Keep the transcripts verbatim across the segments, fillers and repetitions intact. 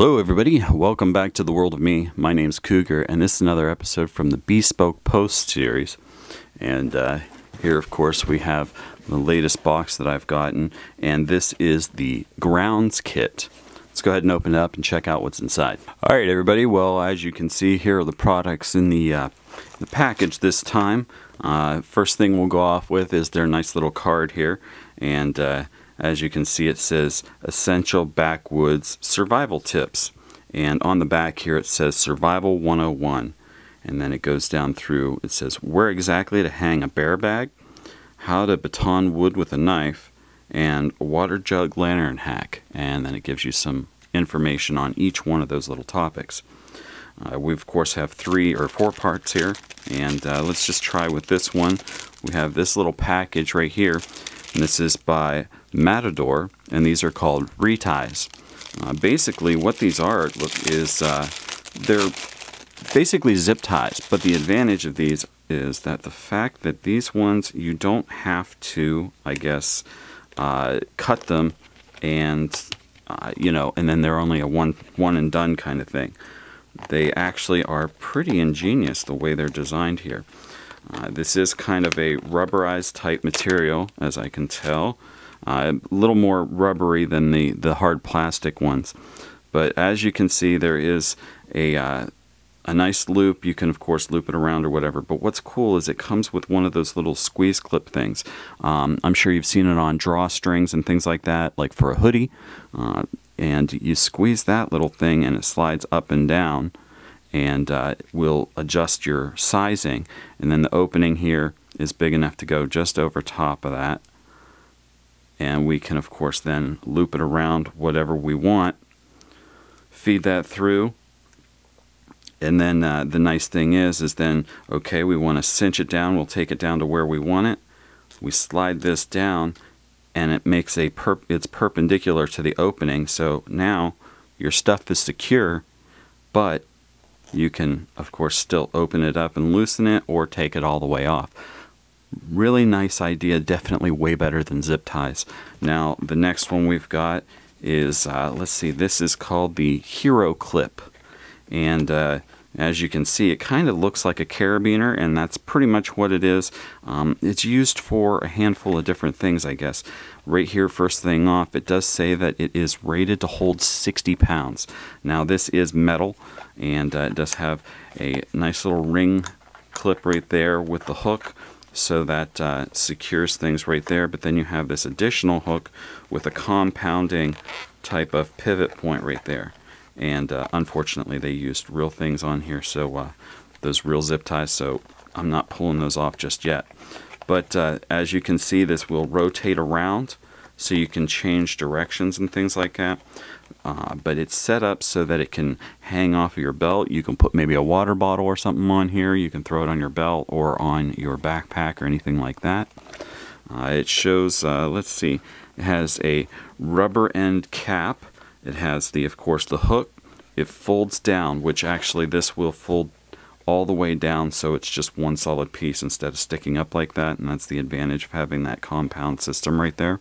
Hello everybody, welcome back to the world of me. My name's Cougar and this is another episode from the Bespoke Post series. And uh, here of course we have the latest box that I've gotten, and this is the grounds kit. Let's go ahead and open it up and check out what's inside. Alright everybody, well as you can see here are the products in the, uh, the package this time. Uh, first thing we'll go off with is their nice little card here, and uh, as you can see it says Essential Backwoods Survival Tips, and on the back here it says Survival one oh one, and then it goes down through. It says where exactly to hang a bear bag, how to baton wood with a knife, and a water jug lantern hack, and then it gives you some information on each one of those little topics. Uh, we of course have three or four parts here, and uh, let's just try with this one. We have this little package right here, and this is by Matador, and these are called Reties. Uh, basically what these are is uh, they're basically zip ties, but the advantage of these is that the fact that these ones you don't have to, I guess, uh, cut them, and uh, you know, and then they're only a one one and done kind of thing. They actually are pretty ingenious the way they're designed here. Uh, this is kind of a rubberized type material, as I can tell. Uh, a little more rubbery than the, the hard plastic ones. But as you can see, there is a, uh, a nice loop. You can, of course, loop it around or whatever. But what's cool is it comes with one of those little squeeze clip things. Um, I'm sure you've seen it on drawstrings and things like that, like for a hoodie. Uh, and you squeeze that little thing and it slides up and down, and uh, will adjust your sizing. And then the opening here is big enough to go just over top of that. And we can, of course, then loop it around whatever we want, feed that through, and then uh, the nice thing is, is then, okay, we want to cinch it down, we'll take it down to where we want it, we slide this down, and it makes a, perp it's perpendicular to the opening, so now your stuff is secure, but you can, of course, still open it up and loosen it, or take it all the way off. Really nice idea, definitely way better than zip ties. Now the next one we've got is, uh, let's see, this is called the HeroClip, and uh, as you can see it kind of looks like a carabiner, and that's pretty much what it is. Um, it's used for a handful of different things, I guess. Right here, first thing off, it does say that it is rated to hold sixty pounds. Now this is metal, and uh, it does have a nice little ring clip right there with the hook, so that uh, secures things right there. But then you have this additional hook with a compounding type of pivot point right there, and uh, unfortunately they used real things on here, so uh, those real zip ties, so I'm not pulling those off just yet. But uh, as you can see, this will rotate around so you can change directions and things like that. Uh, but it's set up so that it can hang off of your belt. You can put maybe a water bottle or something on here. You can throw it on your belt or on your backpack or anything like that. Uh, it shows, uh, let's see, it has a rubber end cap. It has, the, of course, the hook. It folds down, which actually this will fold all the way down, so it's just one solid piece instead of sticking up like that, and that's the advantage of having that compound system right there.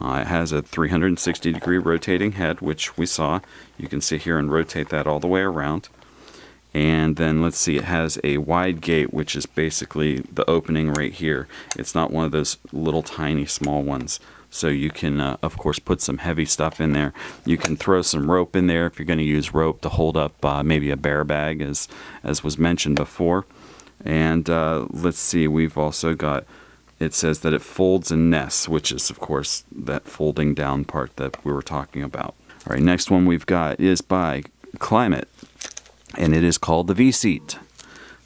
Uh, it has a three hundred sixty degree rotating head, which we saw. You can sit here and rotate that all the way around. And then let's see, it has a wide gate, which is basically the opening right here. It's not one of those little tiny small ones. So you can, uh, of course, put some heavy stuff in there. You can throw some rope in there if you're going to use rope to hold up uh, maybe a bear bag, as, as was mentioned before. And uh, let's see, we've also got... It says that it folds and nests, which is, of course, that folding down part that we were talking about. All right, next one we've got is by Klymit, and it is called the V-Seat.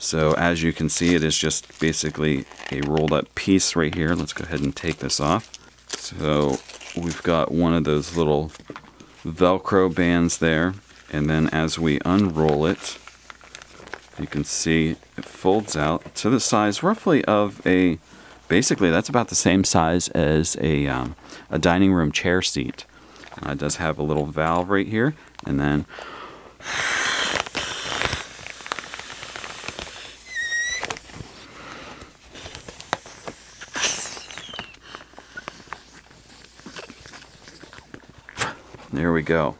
So as you can see, it is just basically a rolled up piece right here. Let's go ahead and take this off. So we've got one of those little Velcro bands there, and then as we unroll it, you can see it folds out to the size roughly of a... Basically, that's about the same size as a, um, a dining room chair seat. Uh, it does have a little valve right here, and then there we go.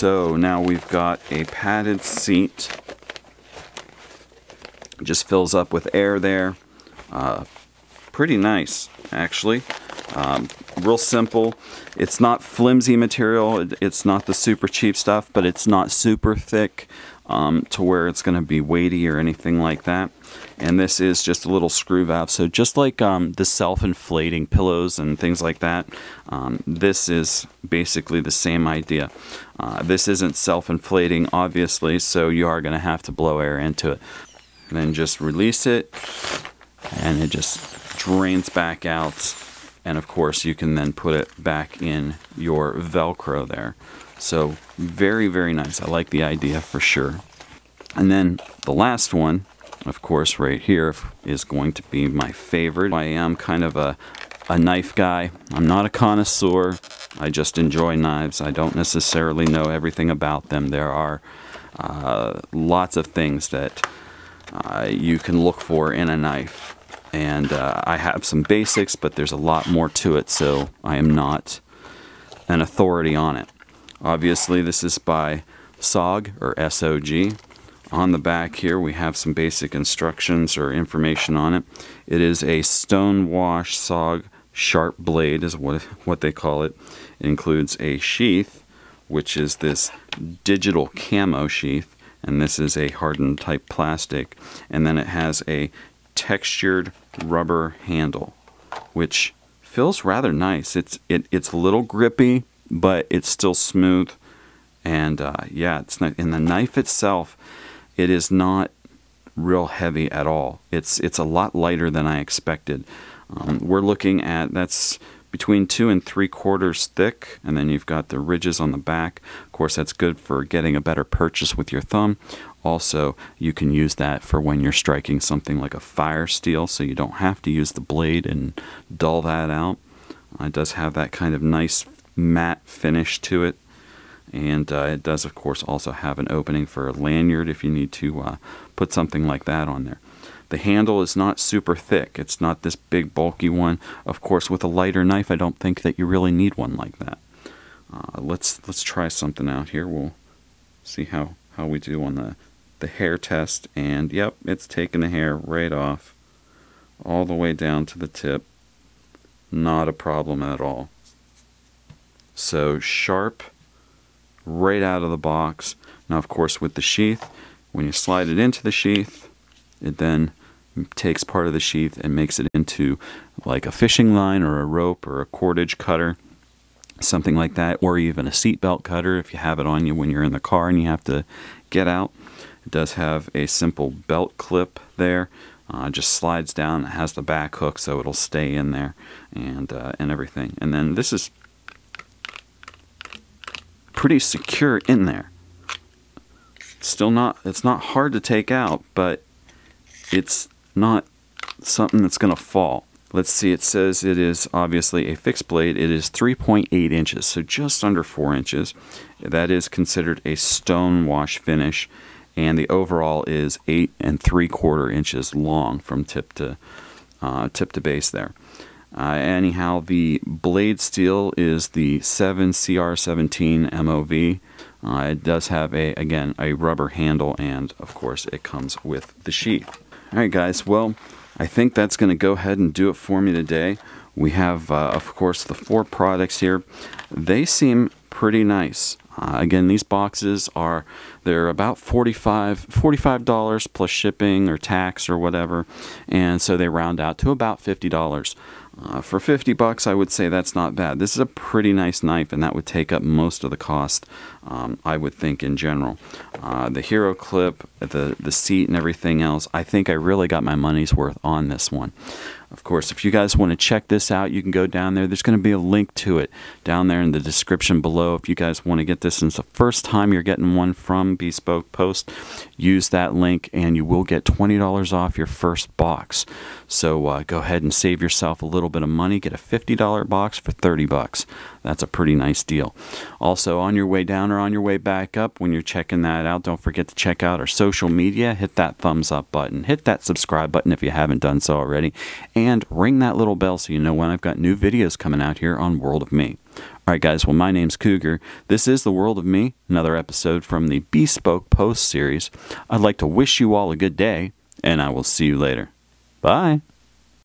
So now we've got a padded seat. It just fills up with air there. Uh, pretty nice, actually. Um, real simple. It's not flimsy material. It, it's not the super cheap stuff, but it's not super thick um, to where it's going to be weighty or anything like that. And this is just a little screw valve. So just like um, the self-inflating pillows and things like that, um, this is basically the same idea. Uh, this isn't self-inflating, obviously, so you are going to have to blow air into it. And then just release it, and it just drains back out. And of course, you can then put it back in your Velcro there. So very, very nice. I like the idea for sure. And then the last one, of course, right here is going to be my favorite. I am kind of a, a knife guy. I'm not a connoisseur. I just enjoy knives. I don't necessarily know everything about them. There are uh, lots of things that uh, you can look for in a knife. And uh, I have some basics, but there's a lot more to it, so I am not an authority on it. Obviously, this is by S O G, or S O G. On the back here, we have some basic instructions or information on it. It is a stone wash S O G sharp blade, is what, what they call it. It includes a sheath, which is this digital camo sheath, and this is a hardened type plastic. And then it has a textured rubber handle, which feels rather nice. It's it it's a little grippy, but it's still smooth. And uh, yeah, it's not, and the knife itself, it is not real heavy at all. It's it's a lot lighter than I expected. Um, we're looking at that's between two and three quarters thick, and then you've got the ridges on the back. Of course, that's good for getting a better purchase with your thumb. Also, you can use that for when you're striking something like a fire steel, so you don't have to use the blade and dull that out. Uh, it does have that kind of nice matte finish to it. And uh, it does, of course, also have an opening for a lanyard if you need to uh, put something like that on there. The handle is not super thick. It's not this big, bulky one. Of course, with a lighter knife, I don't think that you really need one like that. Uh, let's let's try something out here. We'll see how, how we do on the, the hair test. And, yep, it's taking the hair right off, all the way down to the tip. Not a problem at all. So, sharp, right out of the box. Now, of course, with the sheath, when you slide it into the sheath, it then takes part of the sheath and makes it into like a fishing line or a rope or a cordage cutter, something like that, or even a seatbelt cutter if you have it on you when you're in the car and you have to get out. It does have a simple belt clip there. Uh, just slides down. It has the back hook, so it'll stay in there and uh, and everything. And then this is pretty secure in there. Still not. It's not hard to take out, but it's not something that's going to fall. Let's see, it says it is obviously a fixed blade. It is three point eight inches, so just under four inches. That is considered a stone wash finish, and the overall is eight and three quarter inches long from tip to, uh, tip to base there. Uh, anyhow, the blade steel is the seven C R seventeen M O V. Uh, it does have, a again, a rubber handle, and, of course, it comes with the sheath. Alright guys, well, I think that's going to go ahead and do it for me today. We have, uh, of course, the four products here. They seem pretty nice. Uh, again, these boxes are, they're about forty-five dollars plus shipping or tax or whatever, and so they round out to about fifty dollars. Uh, for fifty bucks, I would say that's not bad. This is a pretty nice knife, and that would take up most of the cost, um, I would think, in general. Uh, the HeroClip, the, the seat, and everything else, I think I really got my money's worth on this one. Of course, if you guys want to check this out, you can go down there. There's going to be a link to it down there in the description below. If you guys want to get this, and it's the first time you're getting one from Bespoke Post, use that link, and you will get twenty dollars off your first box. So uh, go ahead and save yourself a little bit of money. Get a fifty dollar box for thirty bucks. That's a pretty nice deal. Also, on your way down or on your way back up, when you're checking that out, don't forget to check out our social media. Hit that thumbs up button. Hit that subscribe button if you haven't done so already. And and ring that little bell so you know when I've got new videos coming out here on World of Me. Alright guys, well my name's Cougar. This is The World of Me, another episode from the Bespoke Post series. I'd like to wish you all a good day, and I will see you later. Bye!